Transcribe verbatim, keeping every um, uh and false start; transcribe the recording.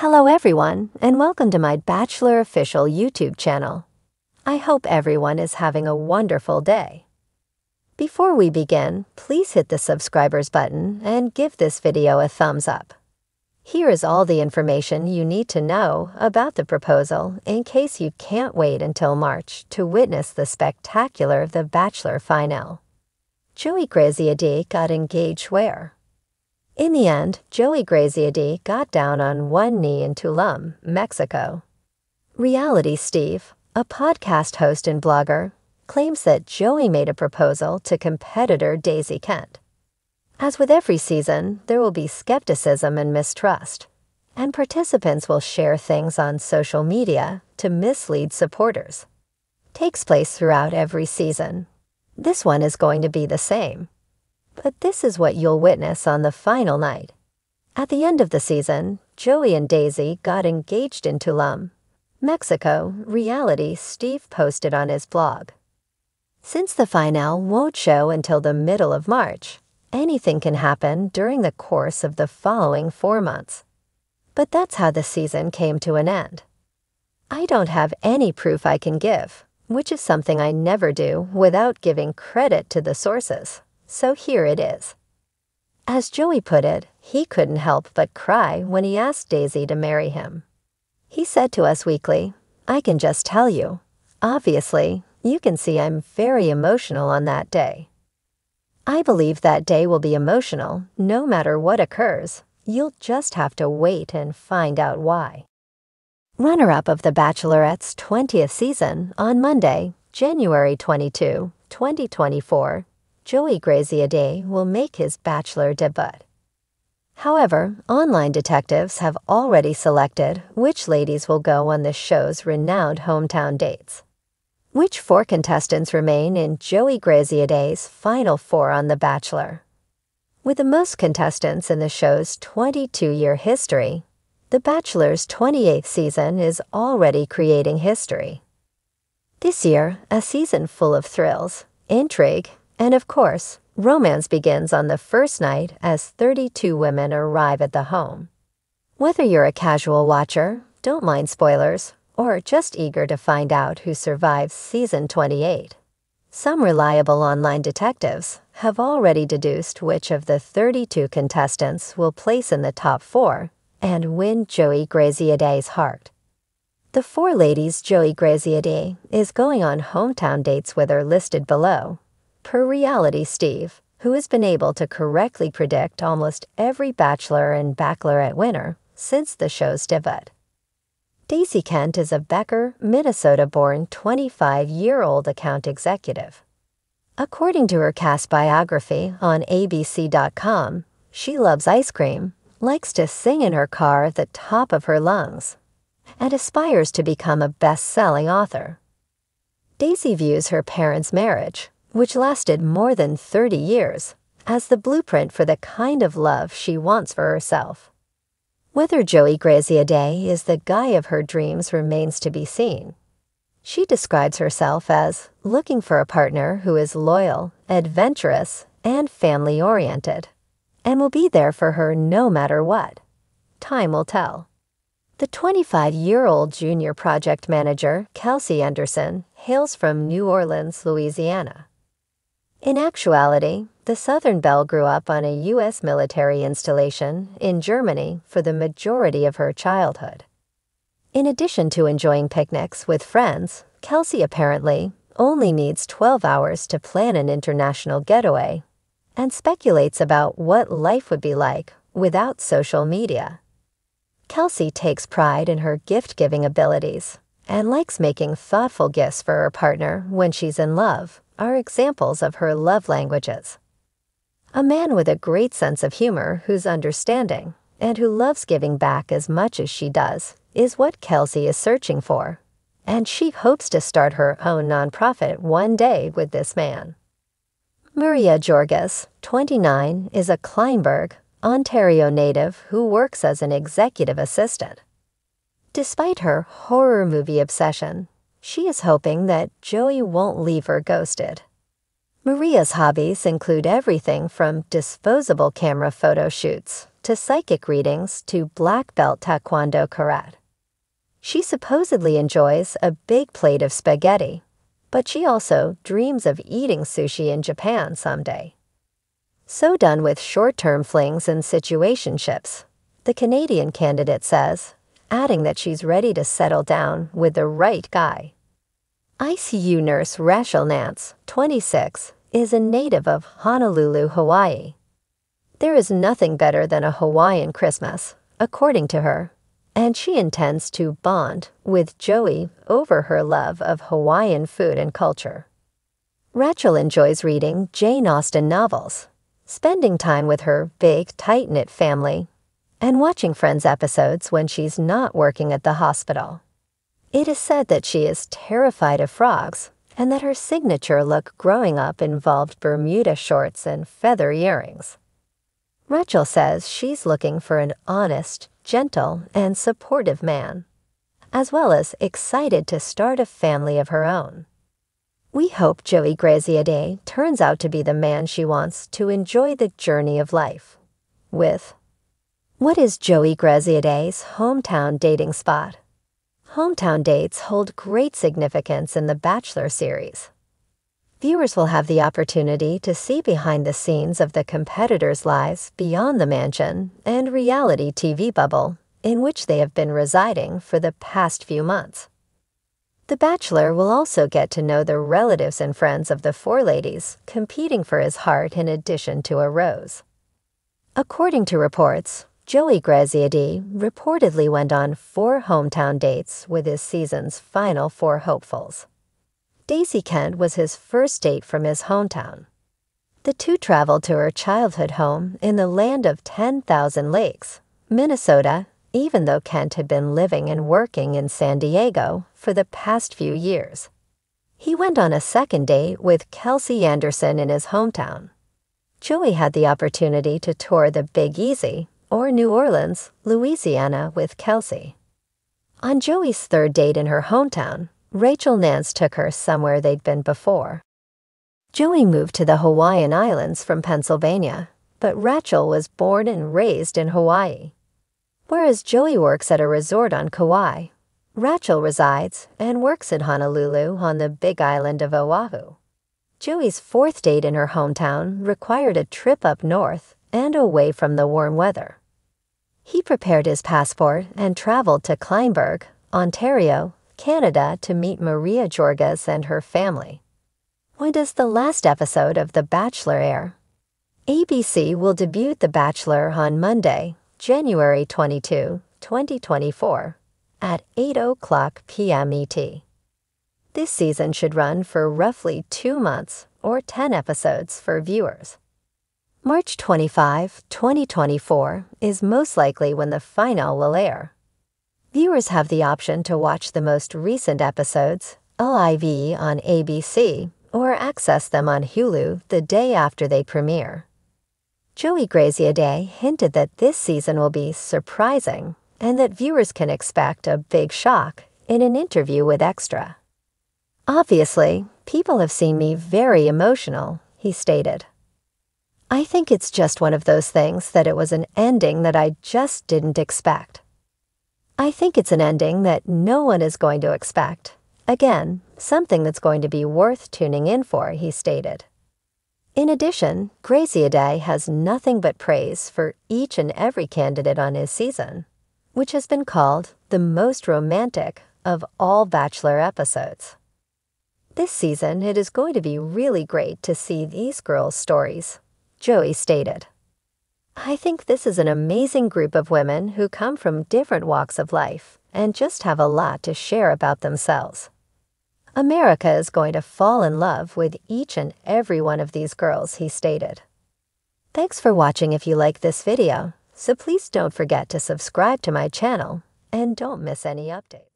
Hello everyone, and welcome to my Bachelor Official YouTube channel. I hope everyone is having a wonderful day. Before we begin, please hit the subscribers button and give this video a thumbs up. Here is all the information you need to know about the proposal in case you can't wait until March to witness the spectacular The Bachelor finale. Joey Graziadei got engaged where? In the end, Joey Graziadei got down on one knee in Tulum, Mexico. Reality Steve, a podcast host and blogger, claims that Joey made a proposal to competitor Daisy Kent. As with every season, there will be skepticism and mistrust, and participants will share things on social media to mislead supporters. Takes place throughout every season. This one is going to be the same. But this is what you'll witness on the final night. At the end of the season, Joey and Daisy got engaged in Tulum, Mexico, Reality Steve posted on his blog. Since the finale won't show until the middle of March, anything can happen during the course of the following four months. But that's how the season came to an end. I don't have any proof I can give, which is something I never do without giving credit to the sources. So here it is. As Joey put it, he couldn't help but cry when he asked Daisy to marry him. He said to us weekly, "I can just tell you. Obviously, you can see I'm very emotional on that day. I believe that day will be emotional no matter what occurs. You'll just have to wait and find out why." Runner-up of The Bachelorette's twentieth season on Monday, January twenty-second, twenty twenty-four, Joey Graziadei will make his Bachelor debut. However, online detectives have already selected which ladies will go on the show's renowned hometown dates. Which four contestants remain in Joey Graziadei's final four on The Bachelor? With the most contestants in the show's twenty-two-year history, The Bachelor's twenty-eighth season is already creating history. This year, a season full of thrills, intrigue, and of course, romance begins on the first night as thirty-two women arrive at the home. Whether you're a casual watcher, don't mind spoilers, or just eager to find out who survives season twenty-eight, some reliable online detectives have already deduced which of the thirty-two contestants will place in the top four and win Joey Graziadei's heart. The four ladies Joey Graziadei is going on hometown dates with are listed below, per Reality Steve, who has been able to correctly predict almost every Bachelor and Bachelorette winner since the show's debut. Daisy Kent is a Becker, Minnesota-born twenty-five-year-old account executive. According to her cast biography on A B C dot com, she loves ice cream, likes to sing in her car at the top of her lungs, and aspires to become a best-selling author. Daisy views her parents' marriage, which lasted more than thirty years, as the blueprint for the kind of love she wants for herself. Whether Joey Graziadei is the guy of her dreams remains to be seen. She describes herself as looking for a partner who is loyal, adventurous, and family-oriented, and will be there for her no matter what. Time will tell. The twenty-five-year-old junior project manager, Kelsey Anderson, hails from New Orleans, Louisiana. In actuality, the Southern Belle grew up on a U S military installation in Germany for the majority of her childhood. In addition to enjoying picnics with friends, Kelsey apparently only needs twelve hours to plan an international getaway and speculates about what life would be like without social media. Kelsey takes pride in her gift-giving abilities and likes making thoughtful gifts for her partner when she's in love, are examples of her love languages. A man with a great sense of humor who's understanding and who loves giving back as much as she does is what Kelsey is searching for, and she hopes to start her own nonprofit one day with this man. Maria Georgas, twenty-nine, is a Kleinberg, Ontario native who works as an executive assistant. Despite her horror movie obsession, she is hoping that Joey won't leave her ghosted. Maria's hobbies include everything from disposable camera photo shoots to psychic readings to black belt taekwondo karate. She supposedly enjoys a big plate of spaghetti, but she also dreams of eating sushi in Japan someday. So done with short-term flings and situationships, the Canadian candidate says, adding that she's ready to settle down with the right guy. I C U nurse Rachel Nance, twenty-six, is a native of Honolulu, Hawaii. There is nothing better than a Hawaiian Christmas, according to her, and she intends to bond with Joey over her love of Hawaiian food and culture. Rachel enjoys reading Jane Austen novels, spending time with her big, tight-knit family, and watching Friends episodes when she's not working at the hospital. It is said that she is terrified of frogs, and that her signature look growing up involved Bermuda shorts and feather earrings. Rachel says she's looking for an honest, gentle, and supportive man, as well as excited to start a family of her own. We hope Joey Graziadei turns out to be the man she wants to enjoy the journey of life with. What is Joey Graziadei's hometown dating spot? Hometown dates hold great significance in the Bachelor series. Viewers will have the opportunity to see behind the scenes of the competitors' lives beyond the mansion and reality T V bubble in which they have been residing for the past few months. The Bachelor will also get to know the relatives and friends of the four ladies competing for his heart in addition to a rose. According to reports, Joey Graziadei reportedly went on four hometown dates with his season's final four hopefuls. Daisy Kent was his first date from his hometown. The two traveled to her childhood home in the land of ten thousand lakes, Minnesota, even though Kent had been living and working in San Diego for the past few years. He went on a second date with Kelsey Anderson in his hometown. Joey had the opportunity to tour the Big Easy, or New Orleans, Louisiana, with Kelsey. On Joey's third date in her hometown, Rachel Nance took her somewhere they'd been before. Joey moved to the Hawaiian Islands from Pennsylvania, but Rachel was born and raised in Hawaii. Whereas Joey works at a resort on Kauai, Rachel resides and works in Honolulu on the big island of Oahu. Joey's fourth date in her hometown required a trip up north and away from the warm weather. He prepared his passport and traveled to Kleinberg, Ontario, Canada to meet Maria Georgas and her family. When does the last episode of The Bachelor air? A B C will debut The Bachelor on Monday, January twenty-second, twenty twenty-four, at eight o'clock p m E T. This season should run for roughly two months or ten episodes for viewers. March twenty-fifth, twenty twenty-four is most likely when the final will air. Viewers have the option to watch the most recent episodes, live on A B C, or access them on Hulu the day after they premiere. Joey Graziadei hinted that this season will be surprising and that viewers can expect a big shock in an interview with Extra. "Obviously, people have seen me very emotional," he stated. "I think it's just one of those things that it was an ending that I just didn't expect. I think it's an ending that no one is going to expect. Again, something that's going to be worth tuning in for," he stated. In addition, Graziadei has nothing but praise for each and every candidate on his season, which has been called the most romantic of all Bachelor episodes. "This season, it is going to be really great to see these girls' stories," Joey stated. "I think this is an amazing group of women who come from different walks of life and just have a lot to share about themselves. America is going to fall in love with each and every one of these girls," he stated. Thanks for watching. If you like this video, so please don't forget to subscribe to my channel and don't miss any updates.